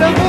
Thank you.